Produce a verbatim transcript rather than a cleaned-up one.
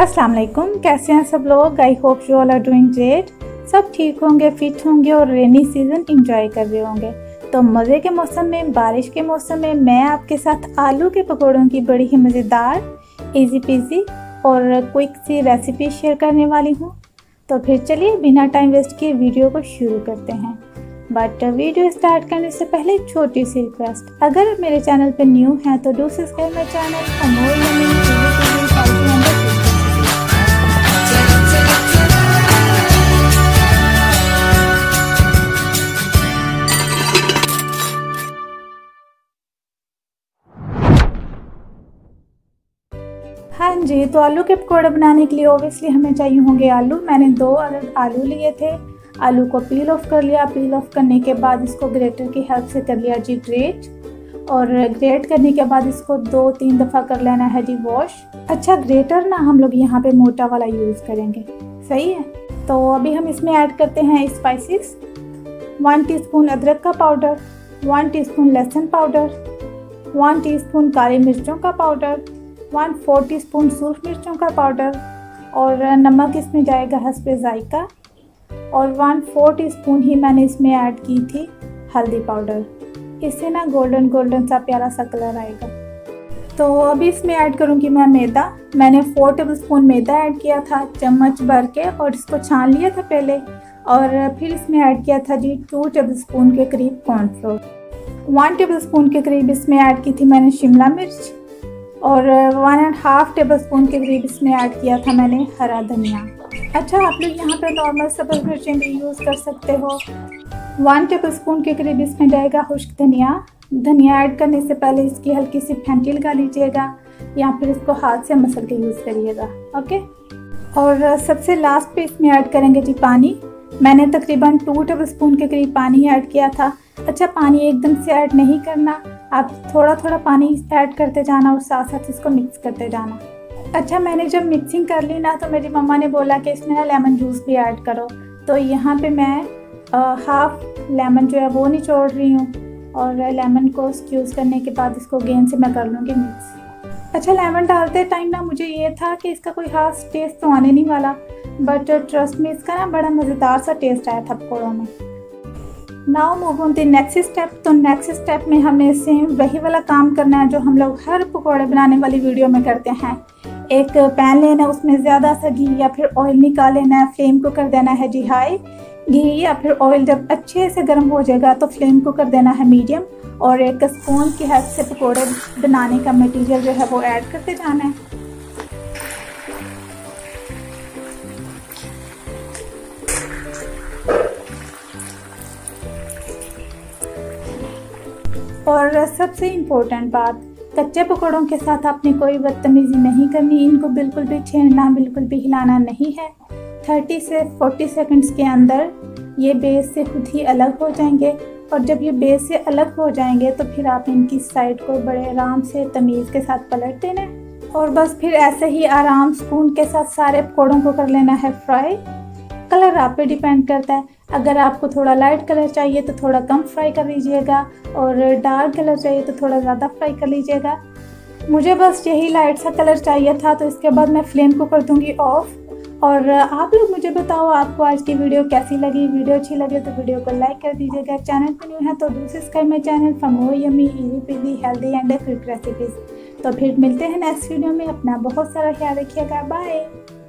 अस्सलाम वालेकुम, कैसे हैं सब लोग। I hope you all are doing great. सब ठीक होंगे, फिट होंगे और रेनी सीज़न इंजॉय कर रहे होंगे। तो मज़े के मौसम में, बारिश के मौसम में मैं आपके साथ आलू के पकौड़ों की बड़ी ही मज़ेदार, इजी पीजी और क्विक सी रेसिपी शेयर करने वाली हूँ। तो फिर चलिए बिना टाइम वेस्ट किए वीडियो को शुरू करते हैं। बट वीडियो स्टार्ट करने से पहले छोटी सी रिक्वेस्ट, अगर मेरे चैनल पर न्यू हैं तो डू सब्सक्राइब माई चैनल। हाँ जी, तो आलू के पकौड़े बनाने के लिए ओबियसली हमें चाहिए होंगे आलू। मैंने दो अलग आलू लिए थे। आलू को पील ऑफ कर लिया। पील ऑफ करने के बाद इसको ग्रेटर की हेल्प से कर लिया जी ग्रेट, और ग्रेट करने के बाद इसको दो तीन दफ़ा कर लेना है जी वॉश। अच्छा, ग्रेटर ना हम लोग यहाँ पे मोटा वाला यूज़ करेंगे, सही है। तो अभी हम इसमें ऐड करते हैं स्पाइसिस। वन टी स्पून अदरक का पाउडर, वन टी स्पून लहसुन पाउडर, वन टी स्पून काली मिर्चों का powder, one four teaspoon सूख मिर्चों का पाउडर, और नमक इसमें जाएगा हस्बे जायका, और वन फोर टी स्पून ही मैंने इसमें ऐड की थी हल्दी पाउडर। इससे ना गोल्डन गोल्डन सा प्यारा सा कलर आएगा। तो अभी इसमें ऐड करूँगी मैं मैदा। मैंने फोर टेबल स्पून मैदा ऐड किया था चम्मच भर के, और इसको छान लिया था पहले, और फिर इसमें ऐड किया था जी टू टेबल स्पून के करीब कॉर्नफ्लोर। वन टेबल स्पून के करीब इसमें ऐड की थी मैंने शिमला मिर्च, और one and half tablespoon के करीब इसमें ऐड किया था मैंने हरा धनिया। अच्छा, आप लोग यहाँ पे नॉर्मल सब्ज़ मिर्चें भी यूज़ कर सकते हो। वन टेबल स्पून के करीब इसमें जाएगा खुश्क धनिया। धनिया ऐड करने से पहले इसकी हल्की सी फेंटी लगा लीजिएगा, या फिर इसको हाथ से मसल के यूज़ करिएगा, ओके। और सबसे लास्ट पे इसमें ऐड करेंगे जी पानी। मैंने तकरीबन टू टेबल स्पून के करीब पानी ऐड किया था। अच्छा, पानी एकदम से ऐड नहीं करना, आप थोड़ा थोड़ा पानी ऐड करते जाना और साथ साथ इसको मिक्स करते जाना। अच्छा, मैंने जब मिक्सिंग कर ली ना, तो मेरी मम्मा ने बोला कि इसमें ना लेमन जूस भी ऐड करो। तो यहाँ पे मैं आ, हाफ लेमन जो है वो निचोड़ रही हूँ, और लेमन को स्क्यूज़ करने के बाद इसको गेंद से मैं कर लूँगी मिक्स। अच्छा, लेमन डालते टाइम ना मुझे ये था कि इसका कोई खास टेस्ट तो आने नहीं वाला, बट ट्रस्ट में इसका ना बड़ा मज़ेदार सा टेस्ट आया था पकौड़ों में। Now move on the next step. तो नेक्स्ट स्टेप में हमें सेम वही वाला काम करना है जो हम लोग हर पकौड़े बनाने वाली वीडियो में करते हैं। एक पैन लेना है, उसमें ज़्यादा सा घी या फिर ऑयल निकाल लेना है। फ्लेम को कर देना है जी हाई। घी या फिर ऑयल जब अच्छे से गर्म हो जाएगा तो फ्लेम को कर देना है मीडियम, और एक स्पून की हेल्प से पकौड़े बनाने का मटीरियल जो है वो ऐड करते जाना है। और सबसे इम्पोर्टेंट बात, कच्चे पकौड़ों के साथ आपने कोई बदतमीज़ी नहीं करनी। इनको बिल्कुल भी छेड़ना, बिल्कुल भी हिलाना नहीं है। तीस से चालीस सेकंड्स के अंदर ये बेस से खुद ही अलग हो जाएंगे, और जब ये बेस से अलग हो जाएंगे तो फिर आप इनकी साइड को बड़े आराम से तमीज़ के साथ पलट देना, और बस फिर ऐसे ही आराम सुकून के साथ सारे पकौड़ों को कर लेना है फ्राई। कलर आप पे डिपेंड करता है, अगर आपको थोड़ा लाइट कलर चाहिए तो थोड़ा कम फ्राई कर लीजिएगा, और डार्क कलर चाहिए तो थोड़ा ज़्यादा फ्राई कर लीजिएगा। मुझे बस यही लाइट सा कलर चाहिए था। तो इसके बाद मैं फ्लेम को कर दूंगी ऑफ, और आप लोग मुझे बताओ आपको आज की वीडियो कैसी लगी। वीडियो अच्छी लगे तो वीडियो को लाइक कर दीजिएगा। चैनल पर न्यू है तो do subscribe my channel for more yummy easy peasy healthy and quick recipes. तो फिर मिलते हैं नेक्स्ट वीडियो में। अपना बहुत सारा ख्याल रखिएगा। बाय।